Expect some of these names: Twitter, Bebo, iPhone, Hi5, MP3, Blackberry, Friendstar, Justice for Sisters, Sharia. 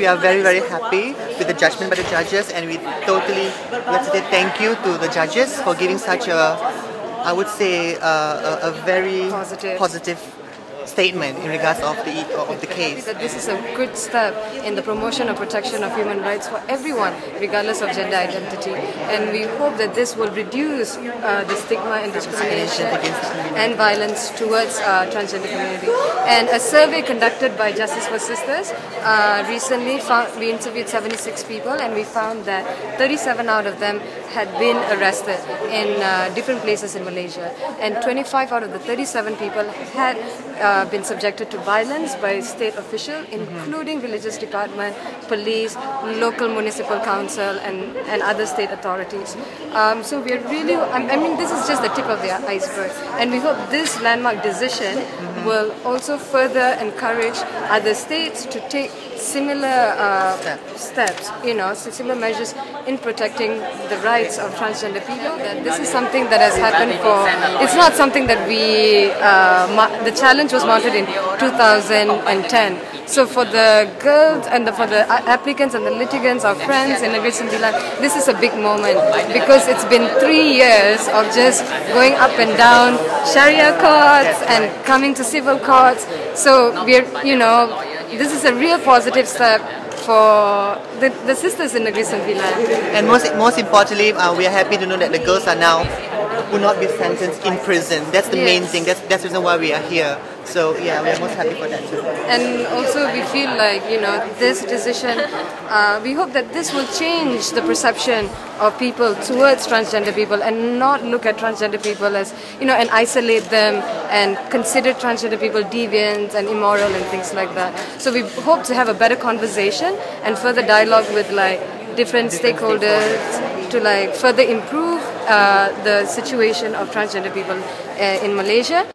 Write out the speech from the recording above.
we are very, very happy with the judgment by the judges, and we totally let's say thank you to the judges for giving such a, I would say, a very positive statement in regards of the case. That this is a good step in the promotion and protection of human rights for everyone, regardless of gender identity. And we hope that this will reduce the stigma and discrimination and violence towards transgender community. And a survey conducted by Justice for Sisters recently, we interviewed 76 people, and we found that 37 out of them had been arrested in different places in Malaysia, and 25 out of the 37 people had been subjected to violence by state officials, including religious department, police, local municipal council, and other state authorities. So we are really, I mean, this is just the tip of the iceberg, and we hope this landmark decision will also further encourage other states to take similar steps, you know, similar measures in protecting the rights of transgender people. That this is something that has happened for, it's not something that we, the challenge was mounted in 2010. So for the girls and for the applicants and the litigants, our friends in Negeri Sembilan, this is a big moment, because it's been 3 years of just going up and down Sharia courts and coming to civil courts. So we're, you know, this is a real positive step for the sisters in Negeri Sembilan. And most importantly, we are happy to know that the girls are now will not be sentenced in prison. That's the main thing. That's the reason why we are here. So yeah, we are most happy for that too. And also we feel like, you know, this decision, we hope that this will change the perception of people towards transgender people, and not look at transgender people as, you know, and isolate them and consider transgender people deviant and immoral and things like that. So we hope to have a better conversation and further dialogue with like different stakeholders to like further improve the situation of transgender people in Malaysia.